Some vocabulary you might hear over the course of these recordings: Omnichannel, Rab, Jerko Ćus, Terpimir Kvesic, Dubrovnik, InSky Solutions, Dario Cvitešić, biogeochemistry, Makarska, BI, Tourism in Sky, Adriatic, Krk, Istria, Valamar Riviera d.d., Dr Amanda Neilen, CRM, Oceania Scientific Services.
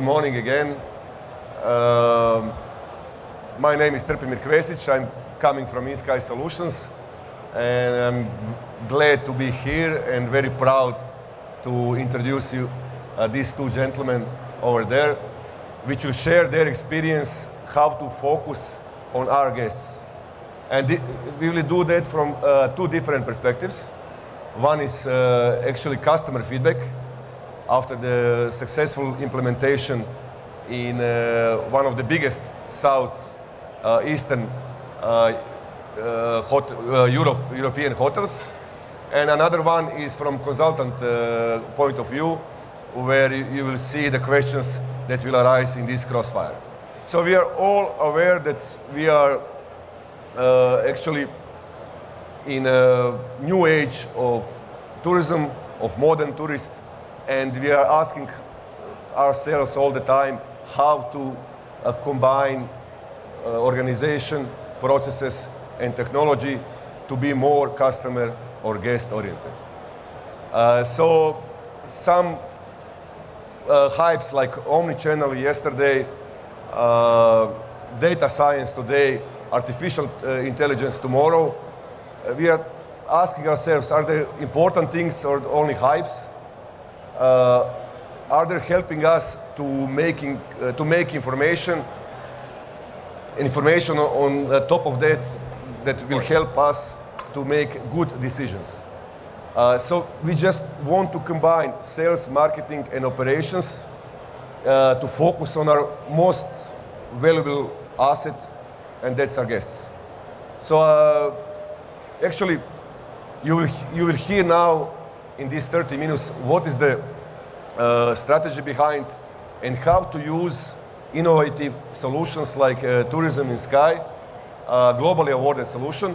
good morning again. My name is Terpimir Kvesic. I'm coming from InSky Solutions, and I'm glad to be here and very proud to introduce you these two gentlemen over there, which will share their experience how to focus on our guests. And we will do that from two different perspectives. One is actually customer feedback after the successful implementation in one of the biggest southeastern European hotels. And another one is from consultant point of view, where you will see the questions that will arise in this crossfire. So we are all aware that we are actually in a new age of tourism, of modern tourists, and we are asking ourselves all the time how to combine organization, processes, and technology to be more customer or guest oriented. So some hypes like Omnichannel yesterday, data science today, artificial intelligence tomorrow. We are asking ourselves, are there important things or only hypes? Are they helping us to make information on top of that will help us to make good decisions? So we just want to combine sales, marketing, and operations to focus on our most valuable asset, and that's our guests. So actually, you will hear now in these 30 minutes what is the strategy behind and how to use innovative solutions like Tourism in Sky, a globally awarded solution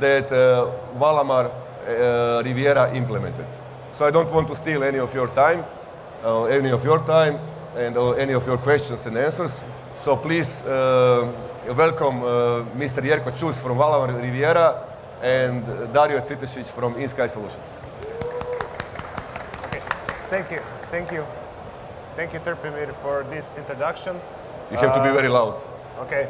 that Valamar Riviera implemented. So I don't want to steal any of your time, and any of your questions and answers. So please welcome Mr. Jerko Ćus from Valamar Riviera and Dario Cvitešić from InSky Solutions. Okay. Thank you, Terpimir, for this introduction. You have to be very loud. Okay.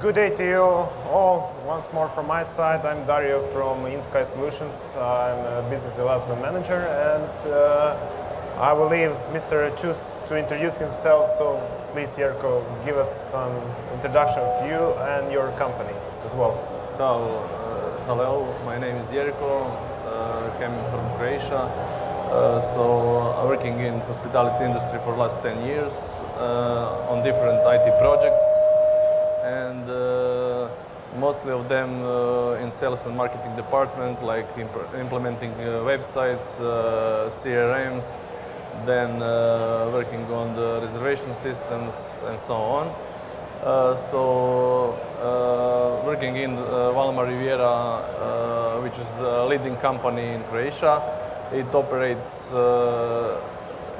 Good day to you all. Once more from my side, I'm Dario from InSky Solutions. I'm a business development manager, and I will leave Mr. Ćus to introduce himself. So please, Jerko, give us some introduction of you and your company as well. So, hello, my name is Jerko. Coming from Croatia. I'm working in hospitality industry for last 10 years on different IT projects, and mostly of them in sales and marketing department, like implementing websites, CRMs, then working on the reservation systems and so on. Working in Valamar Riviera, which is a leading company in Croatia. It operates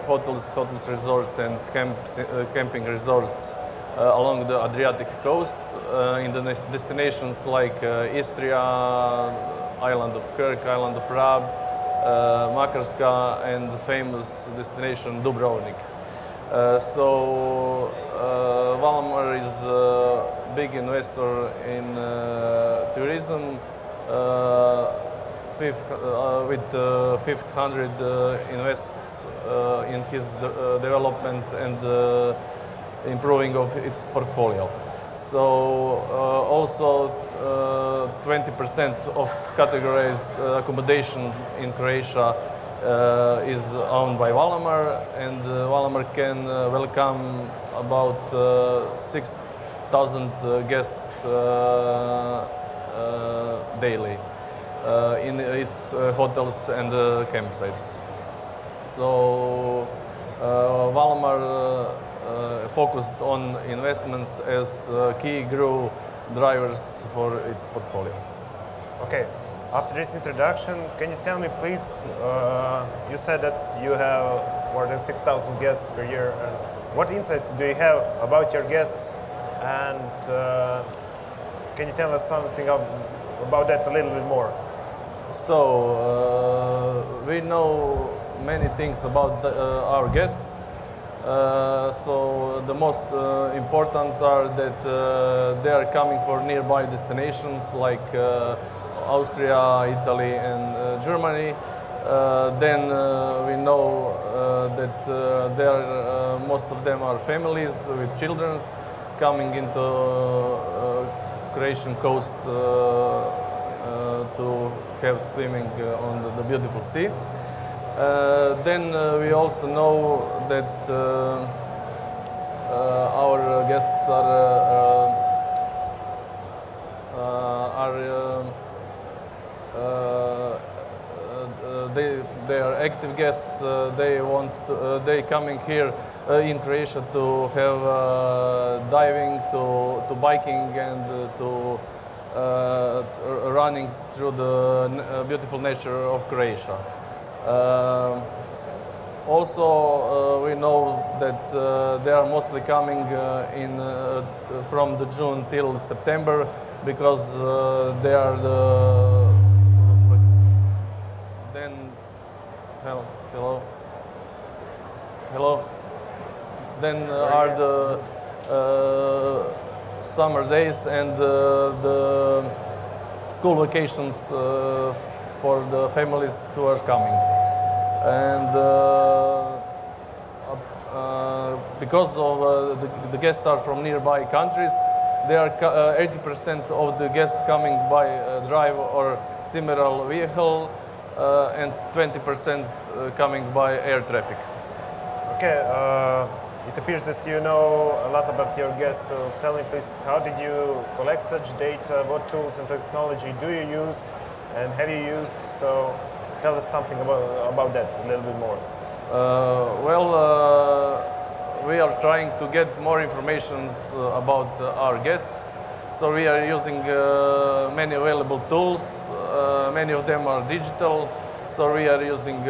hotels, resorts, and camping resorts along the Adriatic coast in the destinations like Istria, island of Krk, island of Rab, Makarska, and the famous destination Dubrovnik. Valamar is a big investor in tourism. With 500 invests in his development and improving of its portfolio. So also 20% of categorized accommodation in Croatia is owned by Valamar, and Valamar can welcome about 6,000 guests daily in its hotels and campsites. So Valamar focused on investments as key growth drivers for its portfolio. Okay, after this introduction, can you tell me please, you said that you have more than 6,000 guests per year. And what insights do you have about your guests, and can you tell us something about that a little bit more? So we know many things about our guests. So the most important are that they are coming for nearby destinations like Austria, Italy and Germany. Then we know that most of them are families with children coming into Croatian coast to have swimming on the beautiful sea. Then we also know that our guests they are active guests. They coming here in Croatia to have diving, to biking, and to running through the beautiful nature of Croatia. Also, we know that they are mostly coming from the June till September because they are the. Then, hello. Then are the summer days and the school vacations for the families who are coming. And because of the guests are from nearby countries, there are 80% of the guests coming by drive or similar vehicle and 20% coming by air traffic. Okay, it appears that you know a lot about your guests, so tell me please, how did you collect such data, what tools and technology do you use and have you used? So tell us something about that, a little bit more. Well, we are trying to get more information about our guests. So we are using many available tools. Many of them are digital. So we are using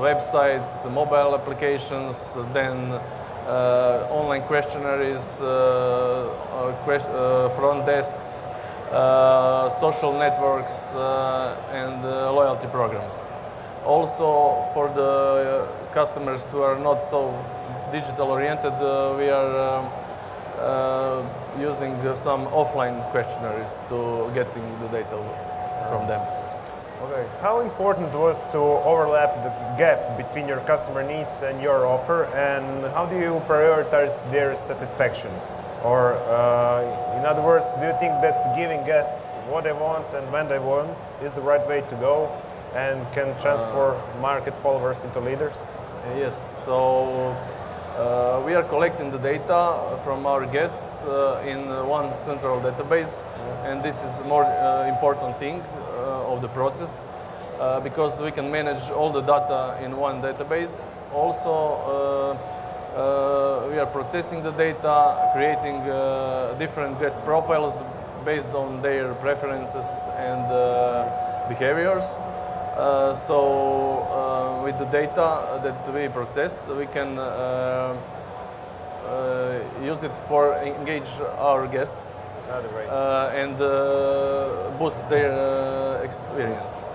websites, mobile applications, then online questionnaires, front desks, social networks, and loyalty programs. Also, for the customers who are not so digital oriented, we are using some offline questionnaires to getting the data from them. Okay. How important was to overlap the gap between your customer needs and your offer, and how do you prioritize their satisfaction? Or, in other words, do you think that giving guests what they want and when they want is the right way to go and can transform market followers into leaders? Yes, so we are collecting the data from our guests in one central database, and this is more important thing of the process because we can manage all the data in one database. Also, we are processing the data, creating different guest profiles based on their preferences and behaviors. So with the data that we processed, we can use it for engage our guests and boost their experience.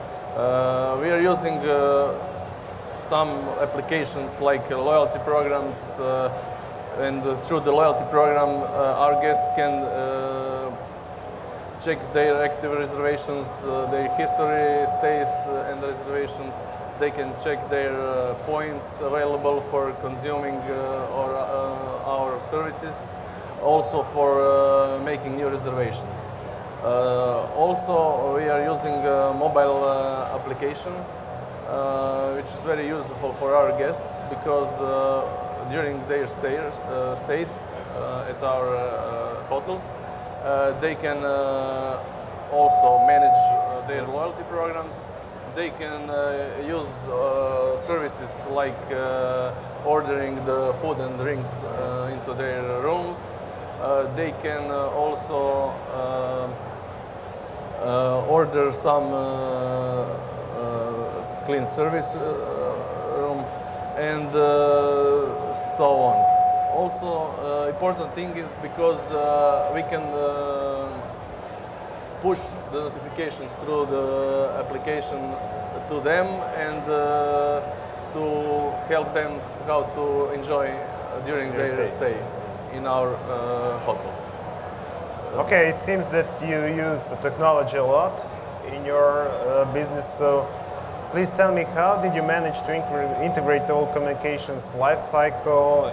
We are using some applications like loyalty programs, and through the loyalty program, our guests can check their active reservations, their history, stays, and reservations. They can check their points available for consuming our services, also for making new reservations. Also, we are using a mobile application, which is very useful for our guests because during their stays at our hotels, they can also manage their loyalty programs. They can use services like ordering the food and drinks into their rooms. They can also order some clean service room, and so on. Also, important thing is because we can push the notifications through the application to them and to help them how to enjoy during their stay in our hotels. Okay, it seems that you use technology a lot in your business, so please tell me, how did you manage to integrate all communications lifecycle,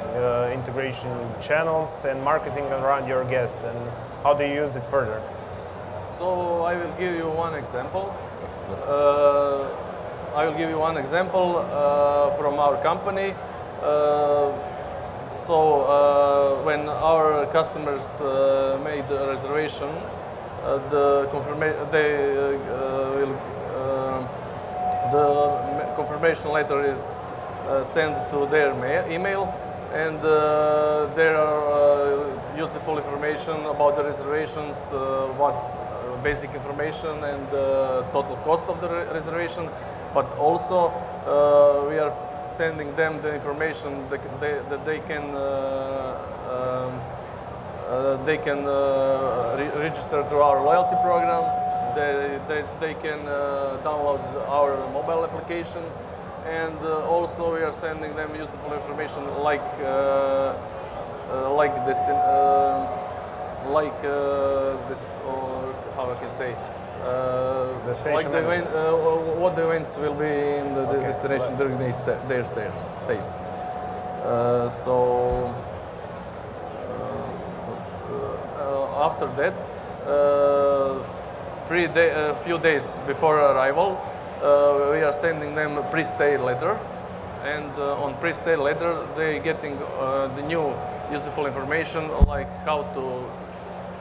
integration channels and marketing around your guest, and how do you use it further? So I will give you one example. From our company. When our customers made a reservation, the confirmation letter is sent to their email, and there are useful information about the reservations, what basic information and total cost of the reservation, but also we are sending them the information that they can register through our loyalty program. They can download our mobile applications, and also we are sending them useful information what events will be in the destination during their stays. After that, few days before arrival, we are sending them a pre-stay letter, and on pre-stay letter they are getting the new useful information like how to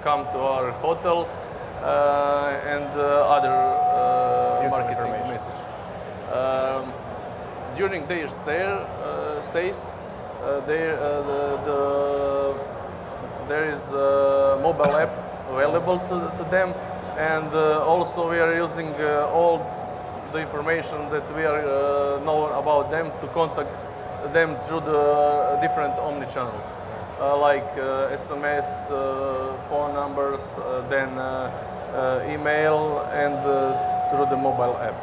come to our hotel, and other marketing message. During their stays, there is a mobile app available to them, and also we are using all the information that we are know about them to contact them through the different omnichannels. SMS, phone numbers, then email, and through the mobile app.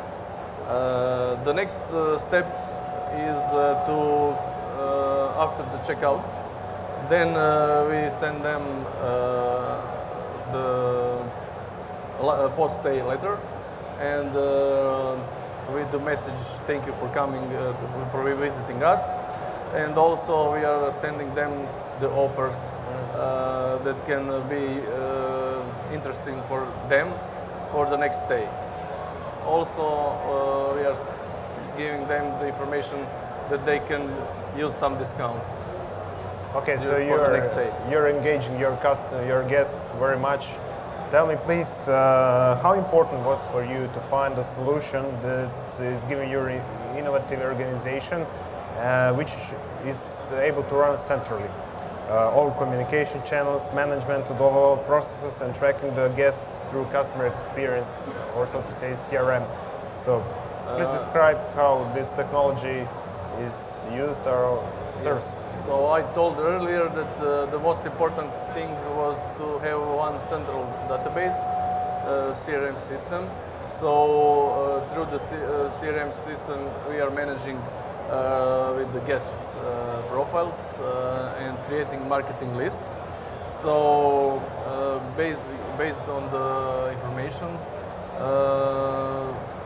The next step is after the checkout, then we send them the post-stay letter, and with the message, thank you for coming, for visiting us. And also we are sending them the offers that can be interesting for them for the next day. Also, we are giving them the information that they can use some discounts. Okay, so you're engaging your guests very much. Tell me, please, how important was for you to find a solution that is giving your innovative organization, which is able to run centrally all communication channels, management of all processes, and tracking the guests through customer experience, or so to say CRM. So please describe how this technology is used or served. Yes. So I told earlier that the most important thing was to have one central database, CRM system. So through the CRM system we are managing with the guest profiles and creating marketing lists. So based on the information,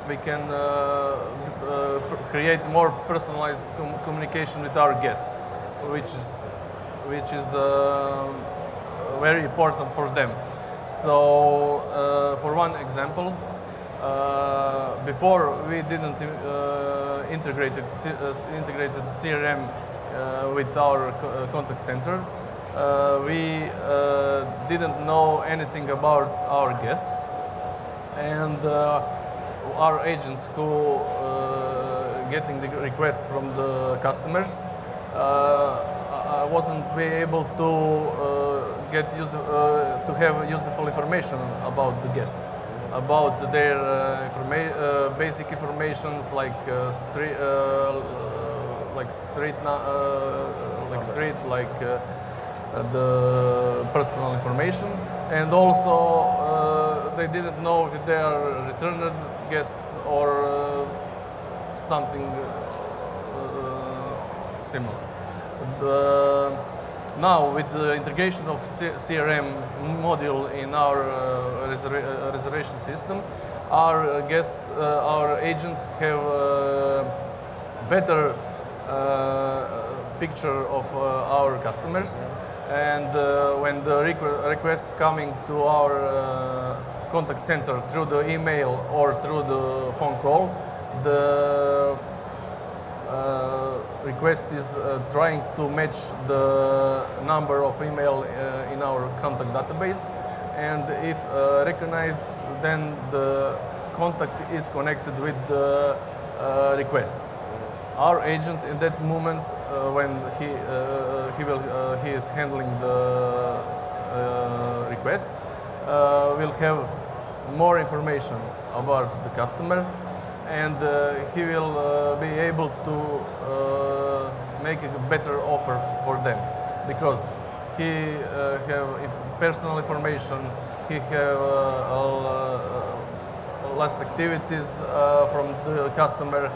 we can create more personalized communication with our guests, which is very important for them. So for one example, before we didn't integrated CRM with our contact center. We didn't know anything about our guests, and our agents who getting the request from the customers wasn't be able to have useful information about the guest, about their basic informations like the personal information, and also they didn't know if they are returned guests or something similar. Now, with the integration of CRM module in our reservation system, our guests, our agents have better picture of our customers, and when the request coming to our contact center through the email or through the phone call, the request is trying to match the number of email in our contact database, and if recognized, then the contact is connected with the request. Our agent in that moment, when he is handling the request, will have more information about the customer, and he will be able to make a better offer for them, because he have personal information, he have last activities from the customer,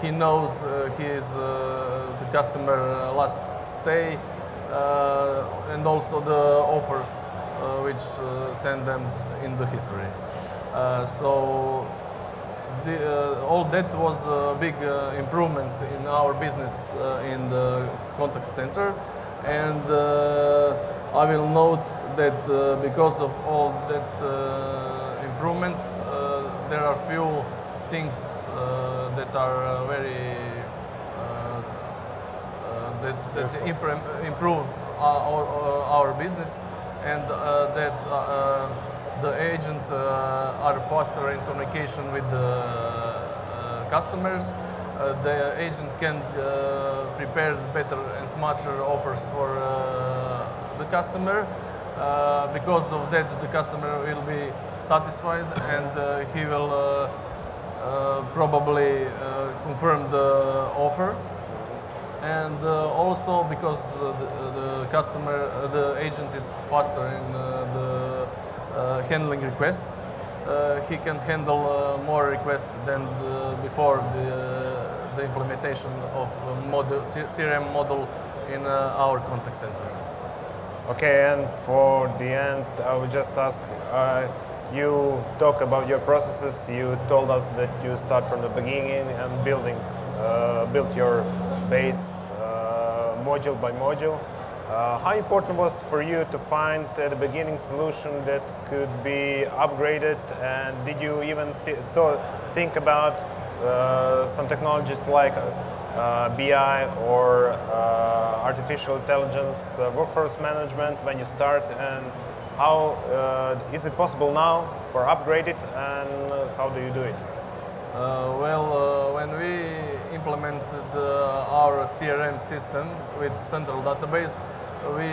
he knows his the customer last stay, and also the offers which send them in the history. So all that was a big improvement in our business in the contact center, and I will note that because of all that improvements, there are few things that are very that improve our business, and that the agent are faster in communication with the customers. The agent can prepare better and smarter offers for the customer. Because of that, the customer will be satisfied, and he will probably confirm the offer. And also because the customer, the agent is faster in handling requests, he can handle more requests than before the implementation of CRM model in our contact center. Okay, and for the end, I would just ask, you talk about your processes, you told us that you start from the beginning and build your base module by module. How important was for you to find at the beginning solution that could be upgraded, and did you even think about some technologies like BI or artificial intelligence, workforce management when you start, and how is it possible now for upgrade it, and how do you do it? Well, when we implemented our CRM system with central database, we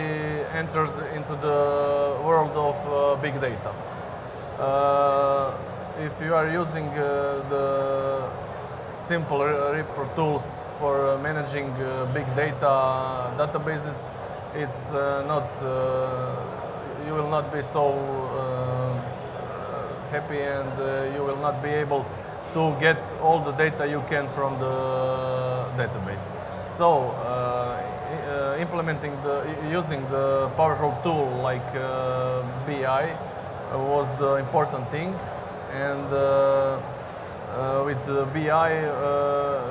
entered into the world of big data. If you are using the simple report tools for managing big data databases, it's not you will not be so happy, and you will not be able to get all the data you can from the database. So using the powerful tool like BI was the important thing, and with BI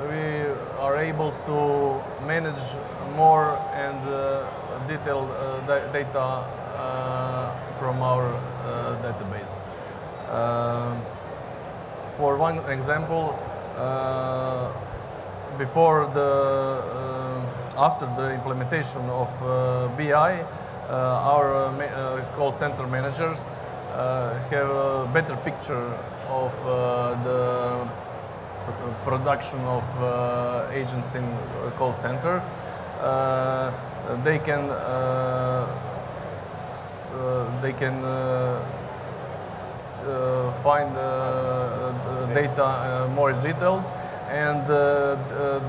we are able to manage more and detailed data from our database. For one example, after the implementation of BI, our call center managers have a better picture of the production of agents in call center. They can find the data more detailed, and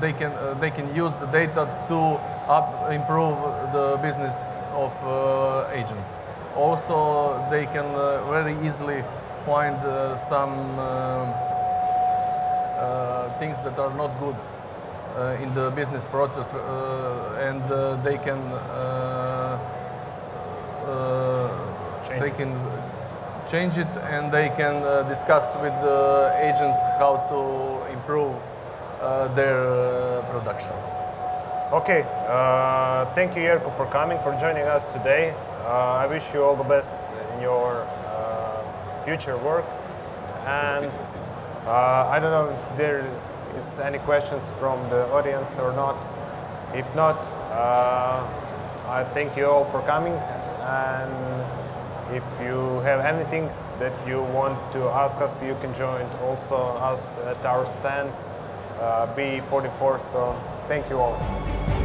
they can use the data to improve the business of agents. Also, they can very easily find some things that are not good in the business process, and they can change it, and they can discuss with the agents how to improve their production. Okay, thank you, Jerko, for coming, for joining us today. I wish you all the best in your future work, and I don't know if there is any questions from the audience or not. If not, I thank you all for coming, and if you have anything that you want to ask us, you can join also us at our stand B44, so thank you all.